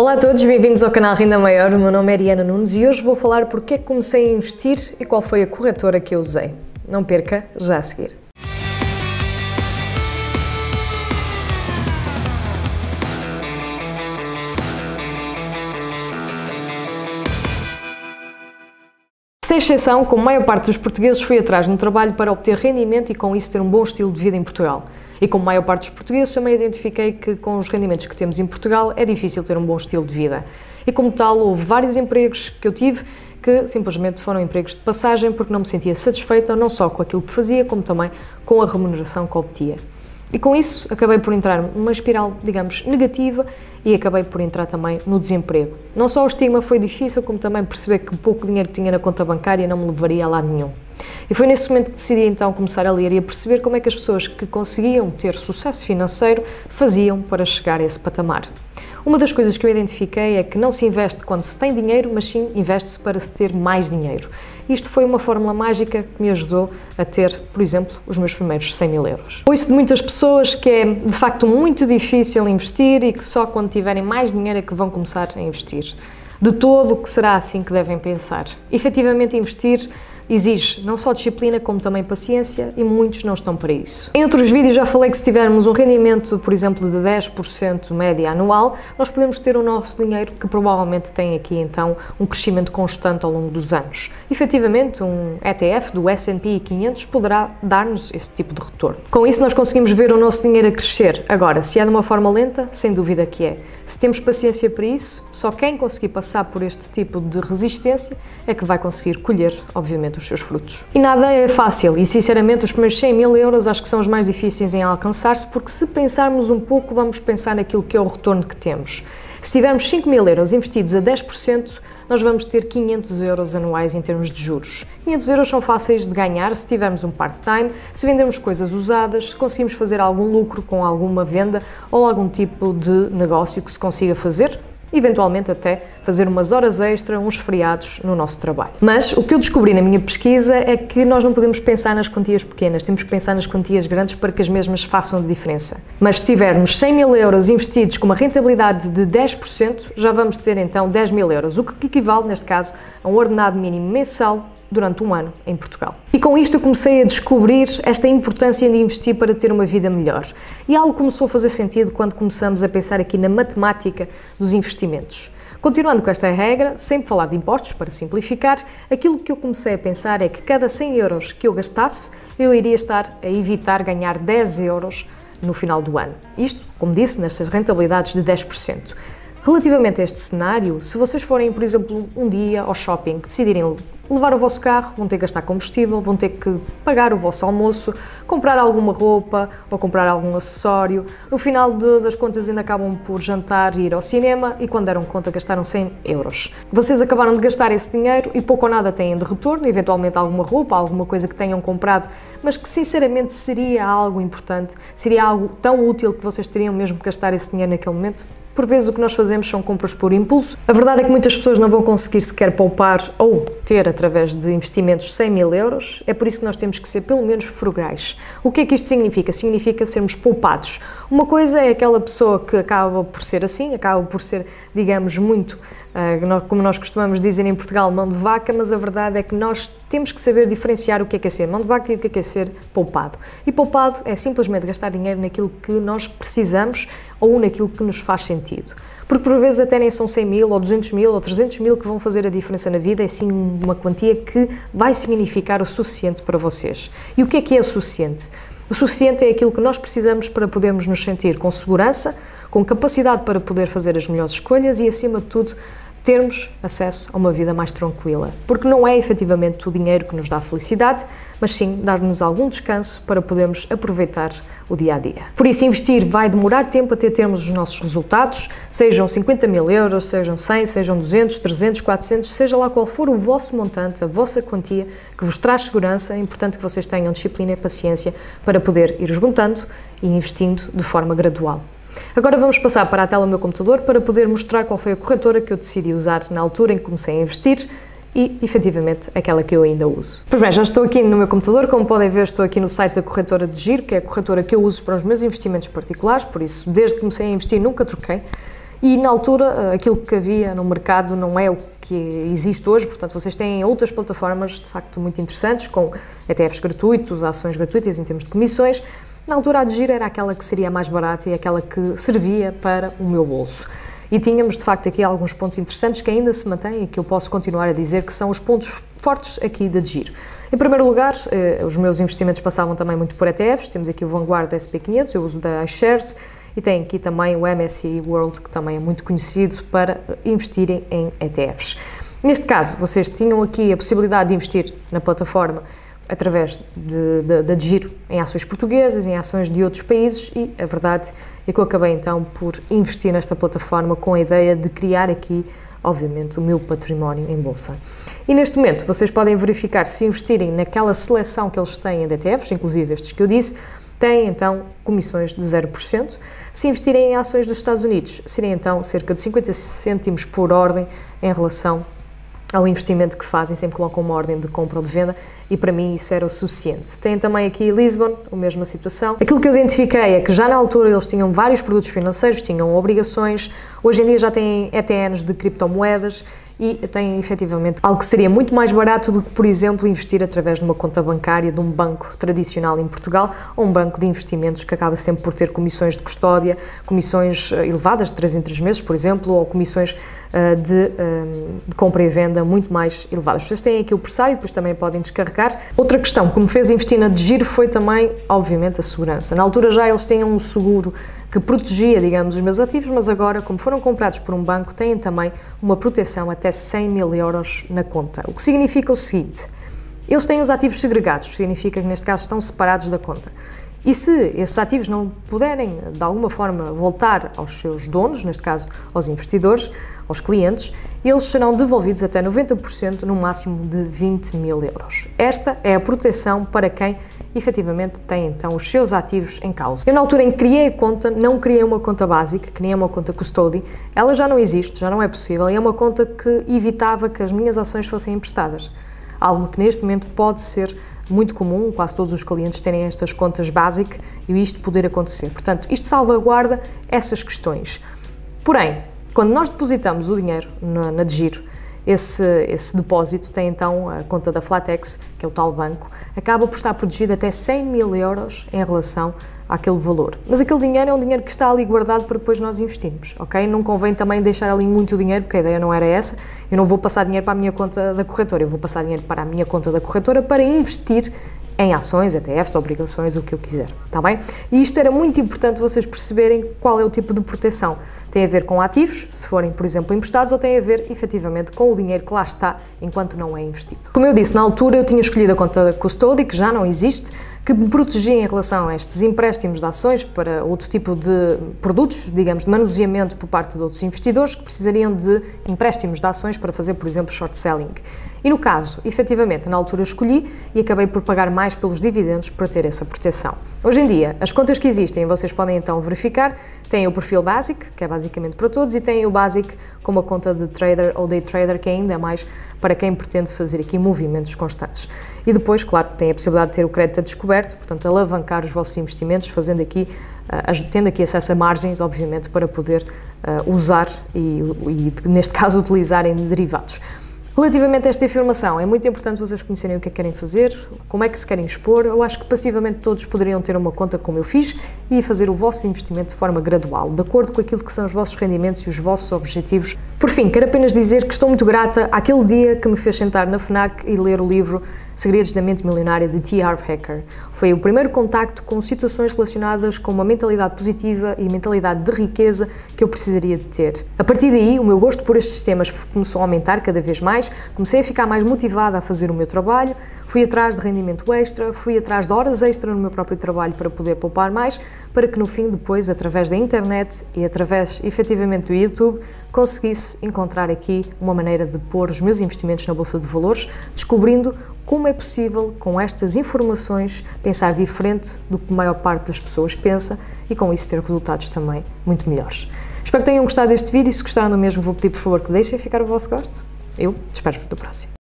Olá a todos, bem-vindos ao canal Renda Maior, o meu nome é Ariana Nunes e hoje vou falar porque é que comecei a investir e qual foi a corretora que eu usei. Não perca, já a seguir. Sem exceção, como a maior parte dos portugueses, fui atrás no trabalho para obter rendimento e com isso ter um bom estilo de vida em Portugal. E como a maior parte dos portugueses, também identifiquei que com os rendimentos que temos em Portugal é difícil ter um bom estilo de vida. E como tal, houve vários empregos que eu tive que simplesmente foram empregos de passagem porque não me sentia satisfeita não só com aquilo que fazia, como também com a remuneração que obtinha. E com isso, acabei por entrar numa espiral, digamos, negativa e acabei por entrar também no desemprego. Não só o estigma foi difícil, como também perceber que o pouco dinheiro que tinha na conta bancária não me levaria a lado nenhum. E foi nesse momento que decidi então começar a ler e a perceber como é que as pessoas que conseguiam ter sucesso financeiro faziam para chegar a esse patamar. Uma das coisas que eu identifiquei é que não se investe quando se tem dinheiro, mas sim investe-se para se ter mais dinheiro. Isto foi uma fórmula mágica que me ajudou a ter, por exemplo, os meus primeiros 100 mil euros. Ouço de muitas pessoas que é, de facto, muito difícil investir e que só quando tiverem mais dinheiro é que vão começar a investir. De todo, que será assim que devem pensar. Efetivamente, investir exige não só disciplina, como também paciência e muitos não estão para isso. Em outros vídeos já falei que se tivermos um rendimento, por exemplo, de 10% média anual, nós podemos ter o nosso dinheiro que provavelmente tem aqui então um crescimento constante ao longo dos anos. Efetivamente, um ETF do S&P 500 poderá dar-nos esse tipo de retorno. Com isso nós conseguimos ver o nosso dinheiro a crescer. Agora, se é de uma forma lenta, sem dúvida que é. Se temos paciência para isso, só quem conseguir passar por este tipo de resistência é que vai conseguir colher, obviamente, os seus frutos. E nada é fácil e, sinceramente, os primeiros 100 mil euros acho que são os mais difíceis em alcançar-se porque, se pensarmos um pouco, vamos pensar naquilo que é o retorno que temos. Se tivermos 5 mil euros investidos a 10%, nós vamos ter 500 euros anuais em termos de juros. 500 euros são fáceis de ganhar se tivermos um part-time, se vendermos coisas usadas, se conseguimos fazer algum lucro com alguma venda ou algum tipo de negócio que se consiga fazer. Eventualmente até fazer umas horas extra, uns feriados no nosso trabalho. Mas o que eu descobri na minha pesquisa é que nós não podemos pensar nas quantias pequenas, temos que pensar nas quantias grandes para que as mesmas façam diferença. Mas se tivermos 100 mil euros investidos com uma rentabilidade de 10%, já vamos ter então 10 mil euros, o que equivale, neste caso, a um ordenado mínimo mensal durante um ano em Portugal. E com isto eu comecei a descobrir esta importância de investir para ter uma vida melhor. E algo começou a fazer sentido quando começamos a pensar aqui na matemática dos investimentos. Continuando com esta regra, sempre falar de impostos, para simplificar, aquilo que eu comecei a pensar é que cada 100 euros que eu gastasse, eu iria estar a evitar ganhar 10 euros no final do ano. Isto, como disse, nestas rentabilidades de 10%. Relativamente a este cenário, se vocês forem, por exemplo, um dia ao shopping, decidirem levar o vosso carro, vão ter que gastar combustível, vão ter que pagar o vosso almoço, comprar alguma roupa ou comprar algum acessório. No final das contas ainda acabam por jantar e ir ao cinema e quando deram conta gastaram 100 euros. Vocês acabaram de gastar esse dinheiro e pouco ou nada têm de retorno, eventualmente alguma roupa, alguma coisa que tenham comprado, mas que sinceramente seria algo importante, seria algo tão útil que vocês teriam mesmo que gastar esse dinheiro naquele momento. Por vezes o que nós fazemos são compras por impulso. A verdade é que muitas pessoas não vão conseguir sequer poupar ou ter através de investimentos 100 mil euros. É por isso que nós temos que ser pelo menos frugais. O que é que isto significa? Significa sermos poupados. Uma coisa é aquela pessoa que acaba por ser assim, acaba por ser, digamos, muito, como nós costumamos dizer em Portugal, mão de vaca, mas a verdade é que nós temos que saber diferenciar o que é ser mão de vaca e o que é ser poupado. E poupado é simplesmente gastar dinheiro naquilo que nós precisamos ou naquilo que nos faz sentido. Porque por vezes até nem são 100 mil, ou 200 mil, ou 300 mil que vão fazer a diferença na vida, é sim uma quantia que vai significar o suficiente para vocês. E o que é o suficiente? O suficiente é aquilo que nós precisamos para podermos nos sentir com segurança, com capacidade para poder fazer as melhores escolhas e, acima de tudo, termos acesso a uma vida mais tranquila. Porque não é efetivamente o dinheiro que nos dá felicidade, mas sim dar-nos algum descanso para podermos aproveitar o dia-a-dia. Por isso, investir vai demorar tempo até termos os nossos resultados, sejam 50 mil euros, sejam 100, sejam 200, 300, 400, seja lá qual for o vosso montante, a vossa quantia, que vos traz segurança, é importante que vocês tenham disciplina e paciência para poder ir juntando e investindo de forma gradual. Agora vamos passar para a tela do meu computador para poder mostrar qual foi a corretora que eu decidi usar na altura em que comecei a investir e, efetivamente, aquela que eu ainda uso. Pois bem, já estou aqui no meu computador, como podem ver estou aqui no site da corretora DEGIRO, que é a corretora que eu uso para os meus investimentos particulares, por isso desde que comecei a investir nunca troquei. E na altura aquilo que havia no mercado não é o que existe hoje, portanto vocês têm outras plataformas de facto muito interessantes, com ETFs gratuitos, ações gratuitas em termos de comissões. Na altura a DEGIRO era aquela que seria mais barata e aquela que servia para o meu bolso. E tínhamos de facto aqui alguns pontos interessantes que ainda se mantêm e que eu posso continuar a dizer que são os pontos fortes aqui da DEGIRO. Em primeiro lugar, os meus investimentos passavam também muito por ETFs, temos aqui o Vanguard SP500, eu uso da iShares, e tem aqui também o MSCI World, que também é muito conhecido para investirem em ETFs. Neste caso, vocês tinham aqui a possibilidade de investir na plataforma através da DEGIRO em ações portuguesas, em ações de outros países, e a verdade é que eu acabei então por investir nesta plataforma com a ideia de criar aqui, obviamente, o meu património em bolsa. E neste momento vocês podem verificar se investirem naquela seleção que eles têm de ETFs, inclusive estes que eu disse, têm então comissões de 0%. Se investirem em ações dos Estados Unidos, seriam então cerca de 50 cêntimos por ordem em relação ao investimento que fazem, sempre colocam uma ordem de compra ou de venda, e para mim isso era o suficiente. Tem também aqui Lisbon, a mesma situação. Aquilo que eu identifiquei é que já na altura eles tinham vários produtos financeiros, tinham obrigações, hoje em dia já têm ETNs de criptomoedas e têm efetivamente algo que seria muito mais barato do que, por exemplo, investir através de uma conta bancária de um banco tradicional em Portugal, ou um banco de investimentos que acaba sempre por ter comissões de custódia, comissões elevadas de 3 em 3 meses, por exemplo, ou comissões de compra e venda muito mais elevadas. Vocês têm aqui o pressário, depois também podem descarregar. Outra questão que me fez investir na DEGIRO foi também, obviamente, a segurança. Na altura já eles tinham um seguro que protegia, digamos, os meus ativos, mas agora, como foram comprados por um banco, têm também uma proteção até 100 mil euros na conta. O que significa o seguinte: eles têm os ativos segregados, significa que neste caso estão separados da conta. E se esses ativos não puderem, de alguma forma, voltar aos seus donos, neste caso aos investidores, aos clientes, eles serão devolvidos até 90%, no máximo de 20 mil euros. Esta é a proteção para quem efetivamente tem então os seus ativos em causa. Eu na altura em que criei a conta, não criei uma conta básica, criei uma conta custody, ela já não existe, já não é possível, e é uma conta que evitava que as minhas ações fossem emprestadas. Algo que neste momento pode ser muito comum, quase todos os clientes terem estas contas básicas e isto poder acontecer. Portanto, isto salvaguarda essas questões. Porém, quando nós depositamos o dinheiro na DEGIRO, esse depósito tem então a conta da Flatex, que é o tal banco, acaba por estar protegido até 100 mil euros em relação àquele valor. Mas aquele dinheiro é um dinheiro que está ali guardado para depois nós investirmos, ok? Não convém também deixar ali muito dinheiro, porque a ideia não era essa. Eu não vou passar dinheiro para a minha conta da corretora, eu vou passar dinheiro para a minha conta da corretora para investir em ações, ETFs, obrigações, o que eu quiser, está bem? E isto era muito importante vocês perceberem qual é o tipo de proteção. Tem a ver com ativos, se forem, por exemplo, emprestados, ou tem a ver, efetivamente, com o dinheiro que lá está enquanto não é investido. Como eu disse, na altura eu tinha escolhido a conta custódia, que já não existe, que me protegia em relação a estes empréstimos de ações para outro tipo de produtos, digamos, de manuseamento por parte de outros investidores que precisariam de empréstimos de ações para fazer, por exemplo, short selling. E no caso, efetivamente, na altura escolhi e acabei por pagar mais pelos dividendos para ter essa proteção. Hoje em dia, as contas que existem, vocês podem então verificar, têm o perfil básico, que é basicamente para todos, e têm o básico como a conta de trader ou day trader, que é ainda mais para quem pretende fazer aqui movimentos constantes. E depois, claro, têm a possibilidade de ter o crédito a descoberto, portanto, alavancar os vossos investimentos, fazendo aqui, tendo aqui acesso a margens, obviamente, para poder usar e, neste caso, utilizarem derivados. Relativamente a esta informação, é muito importante vocês conhecerem o que é que querem fazer, como é que se querem expor. Eu acho que passivamente todos poderiam ter uma conta como eu fiz e fazer o vosso investimento de forma gradual, de acordo com aquilo que são os vossos rendimentos e os vossos objetivos. Por fim, quero apenas dizer que estou muito grata àquele dia que me fez sentar na FNAC e ler o livro Segredos da Mente Milionária, de T.R. Hacker. Foi o primeiro contacto com situações relacionadas com uma mentalidade positiva e mentalidade de riqueza que eu precisaria de ter. A partir daí, o meu gosto por estes temas começou a aumentar cada vez mais, comecei a ficar mais motivada a fazer o meu trabalho, fui atrás de rendimento extra, fui atrás de horas extra no meu próprio trabalho para poder poupar mais, para que no fim depois, através da internet e através, efetivamente, do YouTube, conseguisse encontrar aqui uma maneira de pôr os meus investimentos na Bolsa de Valores, descobrindo como é possível, com estas informações, pensar diferente do que a maior parte das pessoas pensa e com isso ter resultados também muito melhores. Espero que tenham gostado deste vídeo e, se gostaram do mesmo, vou pedir por favor que deixem ficar o vosso gosto. Eu espero-vos do próximo.